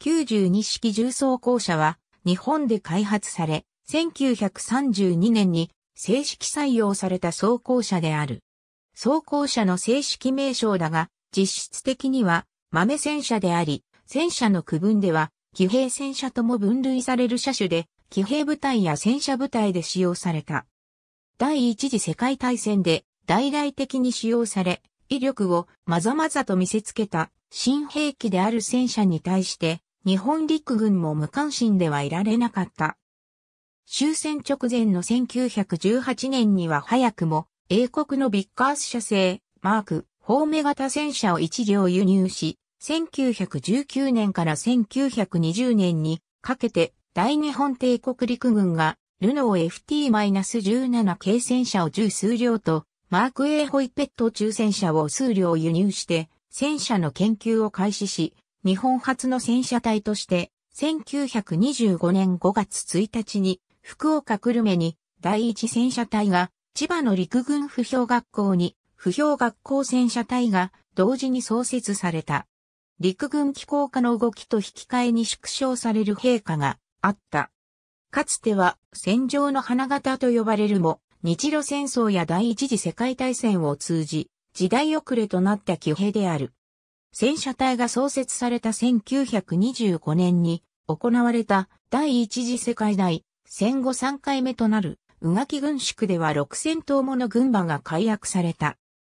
92式重装甲車は日本で開発され、1932年に正式採用された装甲車である。装甲車の正式名称だが、実質的には豆戦車であり、戦車の区分では騎兵戦車とも分類される車種で、騎兵部隊や戦車部隊で使用された。第一次世界大戦で大々的に使用され、威力をまざまざと見せつけた新兵器である戦車に対して、日本陸軍も無関心ではいられなかった。終戦直前の1918年には早くも、英国のビッカース社製、Mk.IV 目型戦車を一両輸入し、1919年から1920年にかけて、大日本帝国陸軍が、ルノー FT-17 系戦車を十数両と、Mk.A ホイッペット中戦車を数両輸入して、戦車の研究を開始し、日本初の戦車隊として、1925年5月1日に、福岡久留米に第一戦車隊が、千葉の陸軍歩兵学校に、歩兵学校戦車隊が同時に創設された。陸軍機甲化の動きと引き換えに縮小される兵科があった。かつては戦場の花形と呼ばれるも、日露戦争や第一次世界大戦を通じ、時代遅れとなった騎兵である。戦車隊が創設された1925年に行われた第一次世界大戦後3回目となる宇垣軍縮では6000頭もの軍馬が改役された。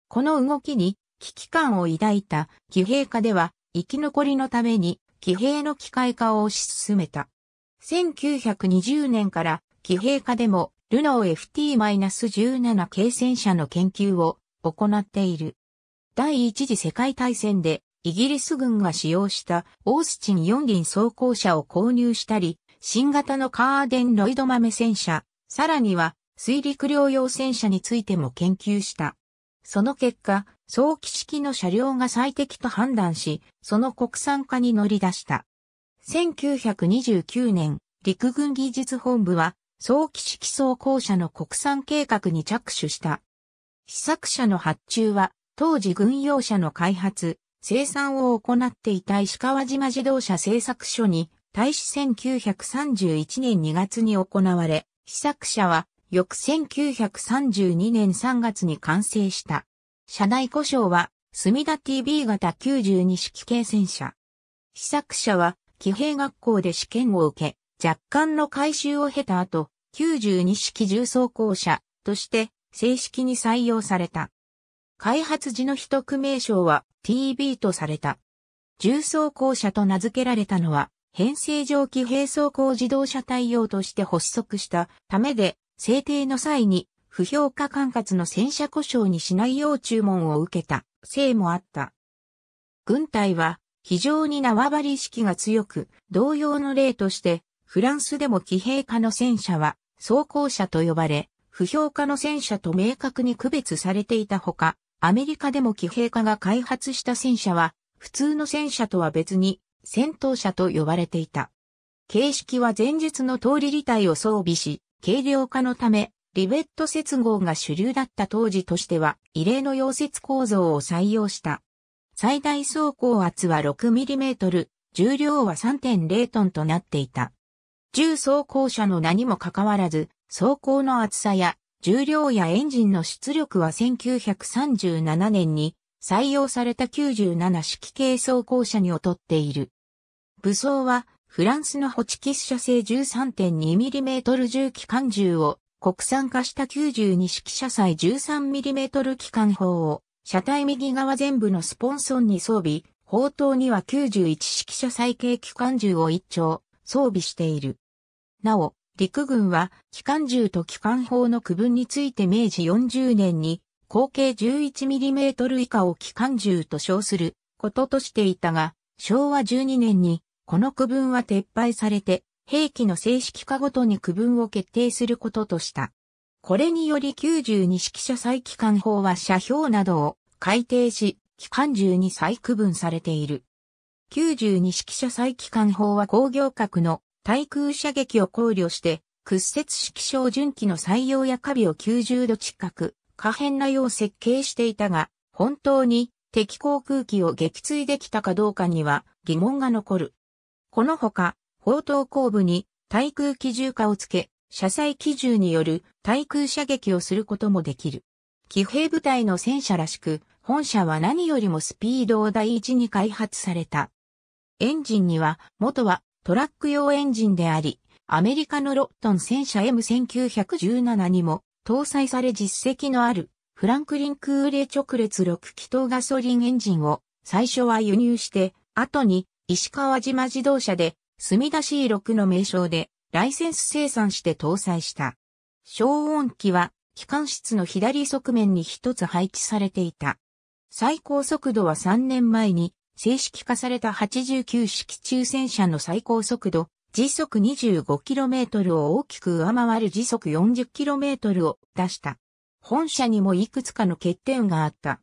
この動きに危機感を抱いた騎兵課では生き残りのために騎兵の機械化を推し進めた。1920年から騎兵課でもルノー FT-17 系戦車の研究を行っている。第一次世界大戦でイギリス軍が使用したオースチン4輪装甲車を購入したり、新型のカーデンロイド豆戦車、さらには水陸両用戦車についても研究した。その結果、早期式の車両が最適と判断し、その国産化に乗り出した。1929年、陸軍技術本部は早期式装甲車の国産計画に着手した。試作車の発注は、当時軍用車の開発、生産を行っていた石川島自動車製作所に、対し1931年2月に行われ、試作車は翌1932年3月に完成した。車内呼称は、墨田 TB 型92式系戦車。試作車は、騎兵学校で試験を受け、若干の改修を経た後、92式重装甲車として正式に採用された。開発時の秘匿名称は TB とされた。重装甲車と名付けられたのは、編成上騎兵装甲自動車隊用として発足したためで、制定の際に、不評価管轄の戦車呼称にしないよう注文を受けた、せいもあった。軍隊は、非常に縄張り意識が強く、同様の例として、フランスでも騎兵科の戦車は、装甲車と呼ばれ、不評価の戦車と明確に区別されていたほか、アメリカでも騎兵課が開発した戦車は、普通の戦車とは別に、戦闘車と呼ばれていた。形式は前述の通り履帯を装備し、軽量化のため、リベット接合が主流だった当時としては、異例の溶接構造を採用した。最大走行圧は 6mm、重量は 3.0 トンとなっていた。重装甲車の名にもかかわらず、装甲の厚さや、重量やエンジンの出力は1937年に採用された97式系装甲車に劣っている。武装はフランスのホチキス社製 13.2mm 重機関銃を国産化した92式車載 13mm 機関砲を車体右側全部のスポンソンに装備、砲塔には91式車載系機関銃を一丁装備している。なお、陸軍は機関銃と機関砲の区分について明治40年に口径 11mm 以下を機関銃と称することとしていたが、昭和12年にこの区分は撤廃されて兵器の正式化ごとに区分を決定することとした。これにより92式車載機関砲は車標などを改定し、機関銃に再区分されている。92式車載機関砲は工業格の対空射撃を考慮して、屈折式照準器の採用やカビを90度近く、可変なよう設計していたが、本当に敵航空機を撃墜できたかどうかには疑問が残る。このほか、砲塔後部に対空機銃火をつけ、車載機銃による対空射撃をすることもできる。騎兵部隊の戦車らしく、本車は何よりもスピードを第一に開発された。エンジンには、元はトラック用エンジンであり、アメリカのロットン戦車 M1917 にも搭載され実績のあるフランクリン空冷直列6気筒ガソリンエンジンを最初は輸入して、後に石川島自動車で墨田 C6 の名称でライセンス生産して搭載した。消音器は機関室の左側面に一つ配置されていた。最高速度は3年前に正式化された89式中戦車の最高速度、時速 25km を大きく上回る時速 40km を出した。本車にもいくつかの欠点があった。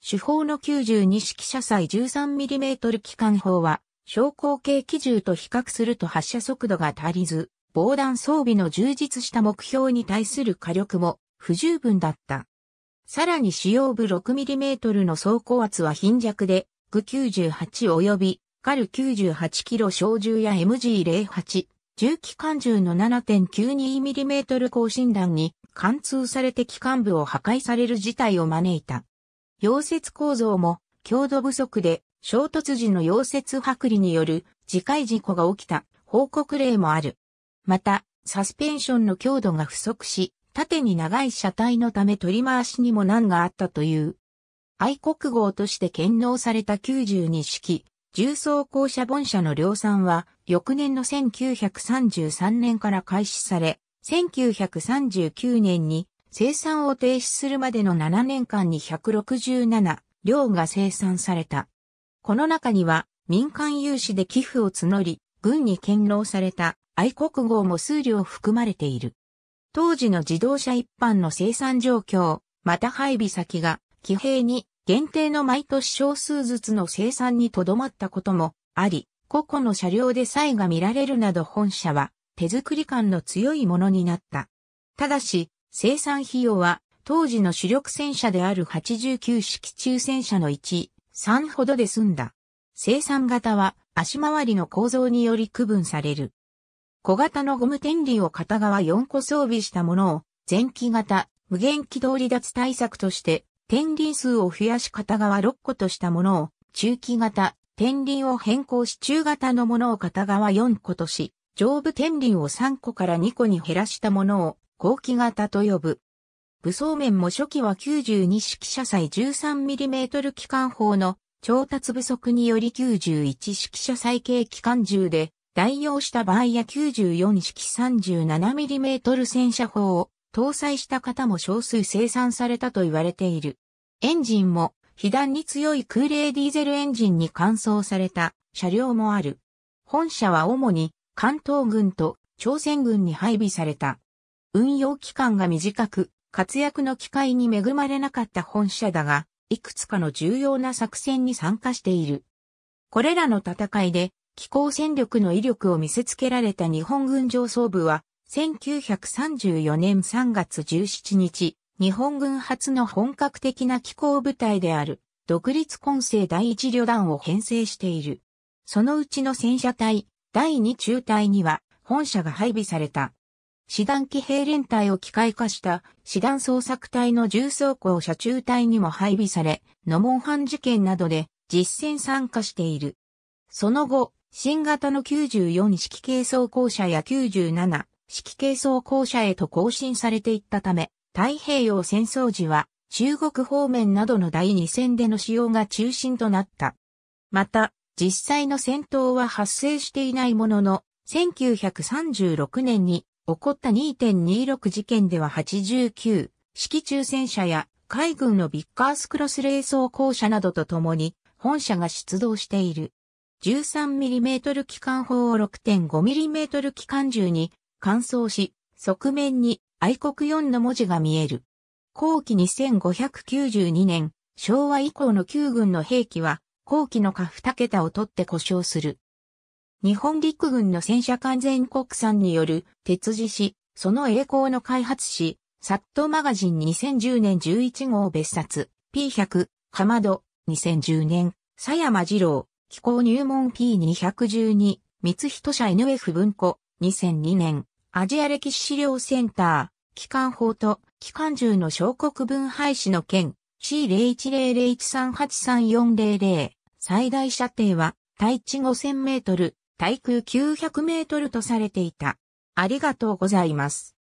主砲の92式車載 13mm 機関砲は、昇降系機銃と比較すると発射速度が足りず、防弾装備の充実した目標に対する火力も不十分だった。さらに使用部 6mm の装甲圧は貧弱で、グ98及びカル98キロ小銃や MG08、重機関銃の 7.92mm 更新弾に貫通されて機関部を破壊される事態を招いた。溶接構造も強度不足で、衝突時の溶接剥離による自壊事故が起きた報告例もある。また、サスペンションの強度が不足し、縦に長い車体のため取り回しにも難があったという。愛国号として献納された92式、重装甲車本車の量産は、翌年の1933年から開始され、1939年に生産を停止するまでの7年間に167両が生産された。この中には民間有志で寄付を募り、軍に献納された愛国号も数両含まれている。当時の自動車一般の生産状況、また配備先が騎兵に限定の毎年少数ずつの生産にとどまったこともあり、個々の車両で差異が見られるなど本車は手作り感の強いものになった。ただし、生産費用は当時の主力戦車である89式中戦車の1.3ほどで済んだ。生産型は足回りの構造により区分される。小型のゴム天理を片側4個装備したものを前期型無限軌道離脱対策として天輪数を増やし片側6個としたものを中期型天輪を変更し中型のものを片側4個とし上部天輪を3個から2個に減らしたものを後期型と呼ぶ。武装面も初期は92式車載 13mm 機関砲の調達不足により91式車載系機関銃で代用した場合や94式 37mm 戦車砲を搭載した方も少数生産されたと言われている。エンジンも非弾に強い空冷ディーゼルエンジンに換装された車両もある。本車は主に関東軍と朝鮮軍に配備された。運用期間が短く、活躍の機会に恵まれなかった本車だが、いくつかの重要な作戦に参加している。これらの戦いで、機甲戦力の威力を見せつけられた日本軍上層部は、1934年3月17日、日本軍初の本格的な機甲部隊である、独立混成第1旅団を編成している。そのうちの戦車隊、第2中隊には、本車が配備された。師団騎兵連隊を機械化した師団捜索隊の重装甲車中隊にも配備され、ノモンハン事件などで実戦参加している。その後、新型の94式軽装甲車や97式軽装甲車へと更新されていったため、太平洋戦争時は中国方面などの第二戦での使用が中心となった。また、実際の戦闘は発生していないものの、1936年に起こった 2.26 事件では89式中戦車や海軍のビッカースクロス冷装甲車などとともに本車が出動している。13mm 機関砲を 6.5mm 機関銃に換装し、側面に愛国4の文字が見える。後期2592年、昭和以降の旧軍の兵器は後期の下2桁を取って故障する。日本陸軍の戦車完全国産による鉄次し、その栄光の開発誌、サットマガジン2010年11号別冊、P100、かまど、2010年、狭山二郎、機甲入門 P212、光人社 NF 文庫、2002年、アジア歴史資料センター、機関砲と機関銃の小国分廃止の件、C010013834400、最大射程は、対地5000メートル、対空900メートルとされていた。ありがとうございます。